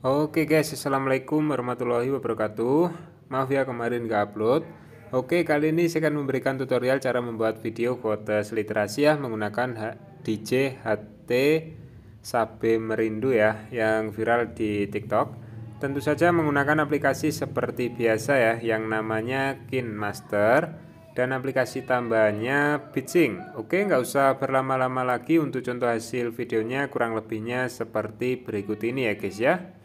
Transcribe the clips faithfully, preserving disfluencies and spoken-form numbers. Oke guys, assalamualaikum warahmatullahi wabarakatuh. Maaf ya kemarin gak upload. Oke, kali ini saya akan memberikan tutorial cara membuat video quotes literasi ya, menggunakan D J H T Sabe Merindu ya, yang viral di TikTok. Tentu saja menggunakan aplikasi seperti biasa ya, yang namanya KineMaster, dan aplikasi tambahannya Bicing. Oke, nggak usah berlama-lama lagi. Untuk contoh hasil videonya kurang lebihnya seperti berikut ini ya guys ya.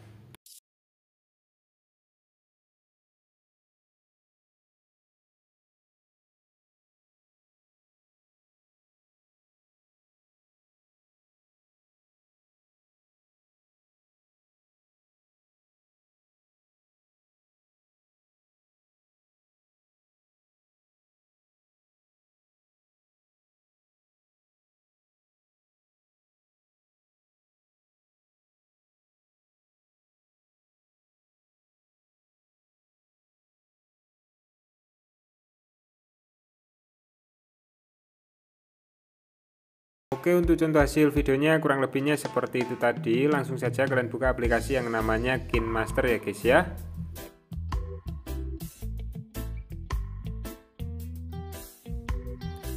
Oke, untuk contoh hasil videonya kurang lebihnya seperti itu tadi. Langsung saja kalian buka aplikasi yang namanya KineMaster ya guys ya.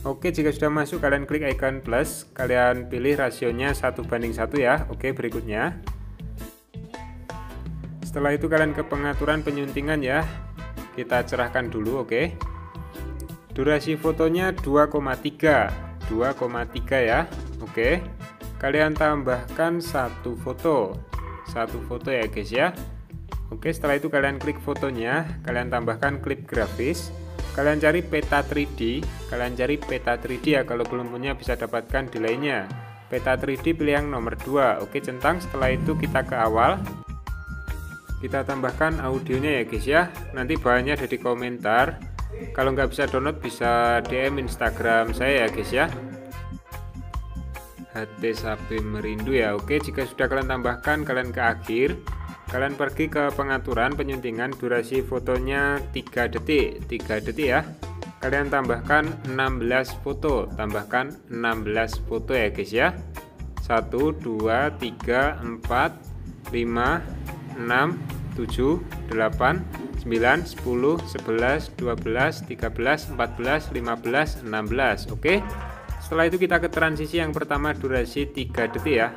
Oke, jika sudah masuk kalian klik icon plus, kalian pilih rasionya satu banding satu ya. Oke, berikutnya. Setelah itu kalian ke pengaturan penyuntingan ya. Kita cerahkan dulu, oke. Durasi fotonya dua koma tiga. dua koma tiga ya. Oke, kalian tambahkan satu foto satu foto ya guys ya. Oke, setelah itu kalian klik fotonya, kalian tambahkan klip grafis, kalian cari peta tiga D, kalian cari peta tiga D ya. Kalau belum punya bisa dapatkan di lainnya. Peta tiga D pilih yang nomor dua. Oke, centang. Setelah itu kita ke awal, kita tambahkan audionya ya guys ya. Nanti bahannya ada di komentar. Kalau nggak bisa download bisa D M Instagram saya ya guys ya, H T Sabe Merindu ya. Oke, jika sudah kalian tambahkan, kalian ke akhir, kalian pergi ke pengaturan penyuntingan, durasi fotonya tiga detik tiga detik ya. Kalian tambahkan enam belas foto, tambahkan enam belas foto ya guys ya. Satu dua tiga empat lima enam tujuh delapan sembilan sepuluh sebelas dua belas tiga belas empat belas lima belas enam belas. Oke, setelah itu kita ke transisi yang pertama durasi tiga detik ya.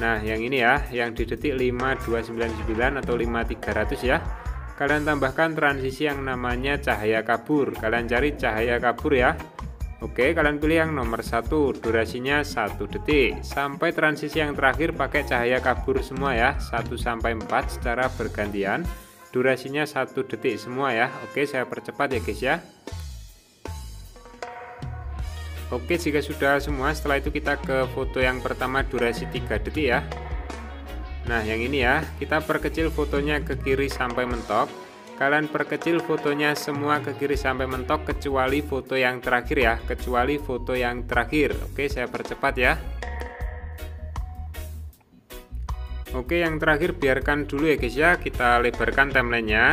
Nah, yang ini ya, yang di detik lima dua sembilan sembilan atau lima tiga ratus ya. Kalian tambahkan transisi yang namanya cahaya kabur, kalian cari cahaya kabur ya. Oke, kalian pilih yang nomor satu, durasinya satu detik. Sampai transisi yang terakhir pakai cahaya kabur semua ya, satu sampai empat secara bergantian. Durasinya satu detik semua ya. Oke, saya percepat ya guys ya. Oke, jika sudah semua, setelah itu kita ke foto yang pertama durasi tiga detik ya. Nah, yang ini ya, kita perkecil fotonya ke kiri sampai mentok. Kalian perkecil fotonya semua ke kiri sampai mentok kecuali foto yang terakhir ya, kecuali foto yang terakhir. Oke, saya percepat ya. Oke, yang terakhir biarkan dulu ya guys ya, kita lebarkan timelinenya.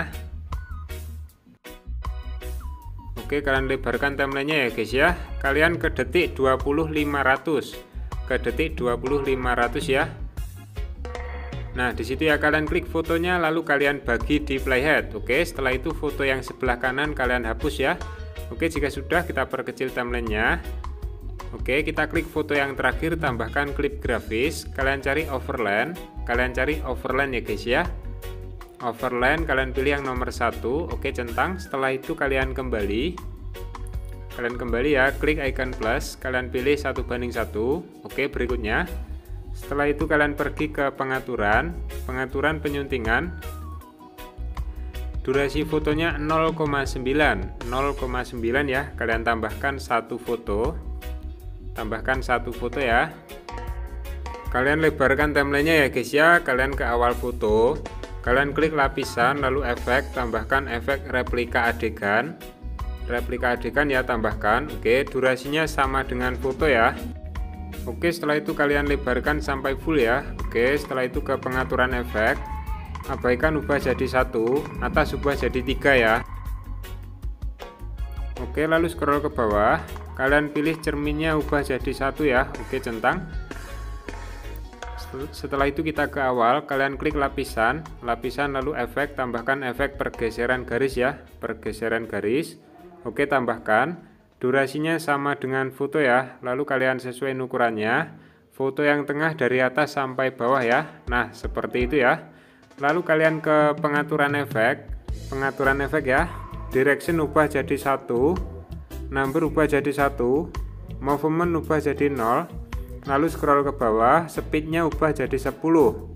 Oke, kalian lebarkan timelinenya ya guys ya. Kalian ke detik dua puluh lima ratus, ke detik dua puluh lima ratus ya. Nah, disitu ya kalian klik fotonya, lalu kalian bagi di playhead. Oke, setelah itu foto yang sebelah kanan kalian hapus ya. Oke, jika sudah kita perkecil timelinenya. Oke, kita klik foto yang terakhir, tambahkan klip grafis, kalian cari overland, kalian cari overland ya guys ya. Overland, kalian pilih yang nomor satu. Oke, centang. Setelah itu kalian kembali, kalian kembali ya, klik icon plus, kalian pilih satu banding satu. Oke, berikutnya. Setelah itu kalian pergi ke pengaturan, pengaturan penyuntingan. Durasi fotonya nol koma sembilan, nol koma sembilan ya. Kalian tambahkan satu foto. Tambahkan satu foto ya. Kalian lebarkan timelinenya ya guys ya. Kalian ke awal foto, kalian klik lapisan, lalu efek, tambahkan efek replika adegan. Replika adegan ya, tambahkan. Oke, durasinya sama dengan foto ya. Oke, setelah itu kalian lebarkan sampai full ya. Oke, setelah itu ke pengaturan efek, abaikan ubah jadi satu, atas ubah jadi tiga ya. Oke, lalu scroll ke bawah, kalian pilih cerminnya ubah jadi satu ya. Oke, centang. Setelah itu kita ke awal, kalian klik lapisan, lapisan lalu efek, tambahkan efek pergeseran garis ya, pergeseran garis. Oke, tambahkan. Durasinya sama dengan foto ya. Lalu kalian sesuai ukurannya. Foto yang tengah dari atas sampai bawah ya. Nah, seperti itu ya. Lalu kalian ke pengaturan efek, pengaturan efek ya. Direction ubah jadi satu, number ubah jadi satu, movement ubah jadi nol. Lalu scroll ke bawah, speednya ubah jadi sepuluh.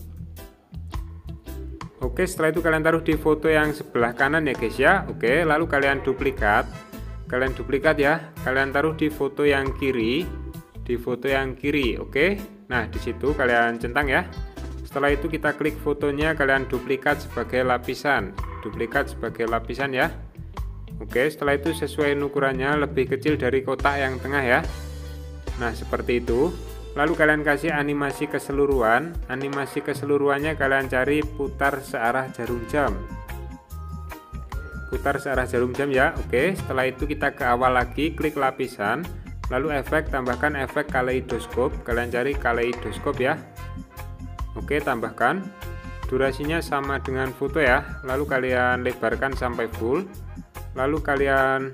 Oke, setelah itu kalian taruh di foto yang sebelah kanan ya guys ya. Oke, lalu kalian duplikat, kalian duplikat ya, kalian taruh di foto yang kiri, di foto yang kiri. Oke, nah disitu kalian centang ya. Setelah itu kita klik fotonya, kalian duplikat sebagai lapisan, duplikat sebagai lapisan ya. Oke, setelah itu sesuai ukurannya, lebih kecil dari kotak yang tengah ya. Nah, seperti itu. Lalu kalian kasih animasi keseluruhan. Animasi keseluruhannya kalian cari putar searah jarum jam. Putar searah jarum jam ya. Oke, setelah itu kita ke awal lagi, klik lapisan, lalu efek, tambahkan efek kaleidoskop. Kalian cari kaleidoskop ya. Oke, tambahkan. Durasinya sama dengan foto ya. Lalu kalian lebarkan sampai full. Lalu kalian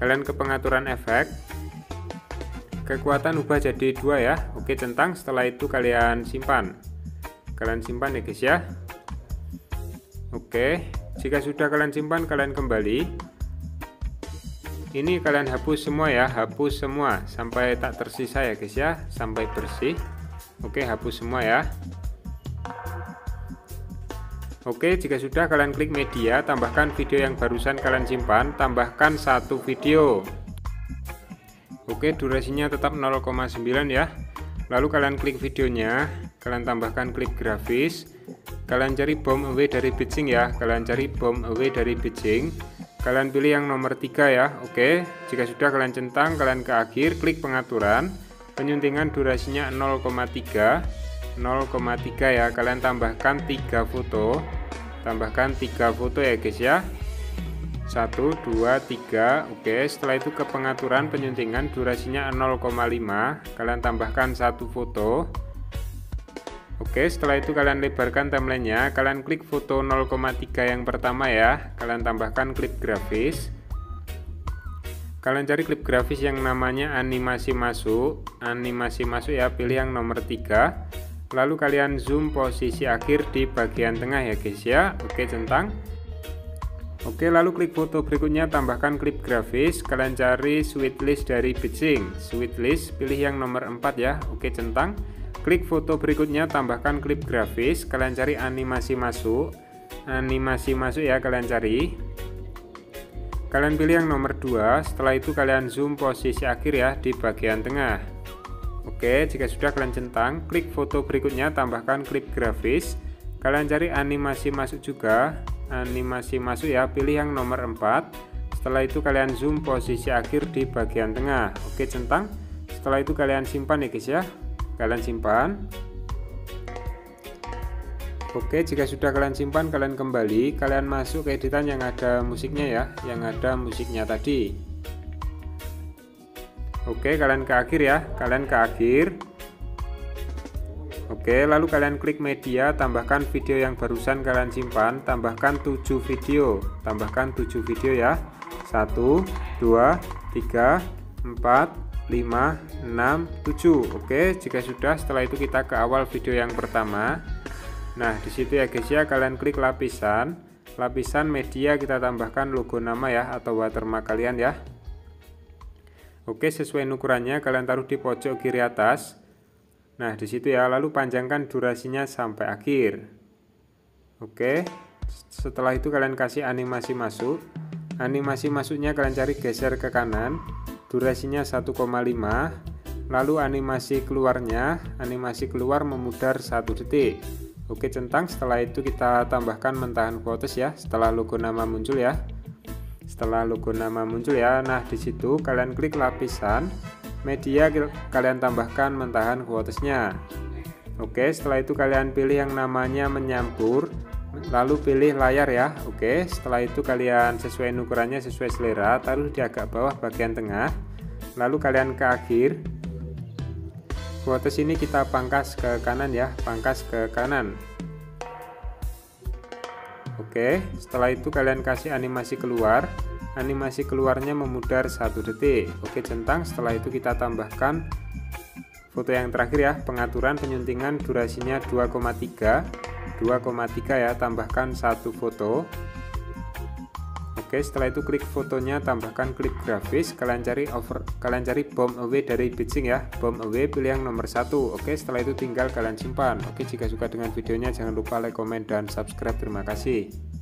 kalian ke pengaturan efek. Kekuatan ubah jadi dua ya. Oke, centang. Setelah itu kalian simpan, kalian simpan ya guys ya. Oke, jika sudah kalian simpan, kalian kembali. Ini kalian hapus semua ya, hapus semua sampai tak tersisa ya guys ya, sampai bersih. Oke, hapus semua ya. Oke, jika sudah kalian klik media, tambahkan video yang barusan kalian simpan, tambahkan satu video. Oke, durasinya tetap nol koma sembilan ya. Lalu kalian klik videonya, kalian tambahkan klik grafis, kalian cari bomb away dari Bicing ya, kalian cari bomb away dari Bicing, kalian pilih yang nomor tiga ya. Oke, jika sudah kalian centang, kalian ke akhir, klik pengaturan, penyuntingan durasinya nol koma tiga, nol koma tiga ya. Kalian tambahkan tiga foto, tambahkan tiga foto ya guys ya. satu, dua, tiga. Oke, setelah itu ke pengaturan penyuntingan, durasinya nol koma lima, kalian tambahkan satu foto. Oke, setelah itu kalian lebarkan timelinenya, kalian klik foto nol koma tiga yang pertama ya, kalian tambahkan klip grafis, kalian cari klip grafis yang namanya animasi masuk, animasi masuk ya, pilih yang nomor tiga, lalu kalian zoom posisi akhir di bagian tengah ya guys ya. Oke, centang. Oke, lalu klik foto berikutnya, tambahkan klip grafis, kalian cari sweetlist dari Bicing, sweetlist, pilih yang nomor empat ya. Oke, centang. Klik foto berikutnya, tambahkan klip grafis, kalian cari animasi masuk, animasi masuk ya, kalian cari, kalian pilih yang nomor dua. Setelah itu kalian zoom posisi akhir ya, di bagian tengah. Oke, jika sudah kalian centang, klik foto berikutnya, tambahkan klip grafis, kalian cari animasi masuk juga, animasi masuk ya, pilih yang nomor empat. Setelah itu kalian zoom posisi akhir di bagian tengah. Oke, centang. Setelah itu kalian simpan ya guys ya, kalian simpan. Oke, jika sudah kalian simpan, kalian kembali, kalian masuk ke editan yang ada musiknya ya, yang ada musiknya tadi. Oke, kalian ke akhir ya, kalian ke akhir. Oke, lalu kalian klik media, tambahkan video yang barusan kalian simpan, tambahkan tujuh video, tambahkan tujuh video ya. Satu, dua, tiga, empat, lima, enam, tujuh. Oke, jika sudah, setelah itu kita ke awal video yang pertama. Nah, disitu ya guys ya, kalian klik lapisan, lapisan media, kita tambahkan logo nama ya, atau watermark kalian ya. Oke, sesuai ukurannya, kalian taruh di pojok kiri atas. Nah, disitu ya, lalu panjangkan durasinya sampai akhir. Oke, setelah itu kalian kasih animasi masuk. Animasi masuknya kalian cari, geser ke kanan, durasinya satu koma lima. Lalu animasi keluarnya, animasi keluar memudar satu detik. Oke, centang. Setelah itu kita tambahkan mentahan quotes ya, setelah logo nama muncul ya, setelah logo nama muncul ya. Nah, disitu kalian klik lapisan media, kalian tambahkan mentahan quotesnya. Oke, setelah itu kalian pilih yang namanya menyampur, lalu pilih layar ya. Oke, setelah itu kalian sesuai ukurannya, sesuai selera, taruh di agak bawah bagian tengah, lalu kalian ke akhir. Squatters ini kita pangkas ke kanan ya, pangkas ke kanan. Oke, setelah itu kalian kasih animasi keluar. Animasi keluarnya memudar satu detik. Oke, centang. Setelah itu kita tambahkan foto yang terakhir ya, pengaturan penyuntingan durasinya dua koma tiga, dua koma tiga ya, tambahkan satu foto. Oke, setelah itu klik fotonya, tambahkan klip grafis. Kalian cari over, kalian cari bomb away dari Bicing ya, bomb away, pilih yang nomor satu. Oke, setelah itu tinggal kalian simpan. Oke, jika suka dengan videonya jangan lupa like, komen, dan subscribe. Terima kasih.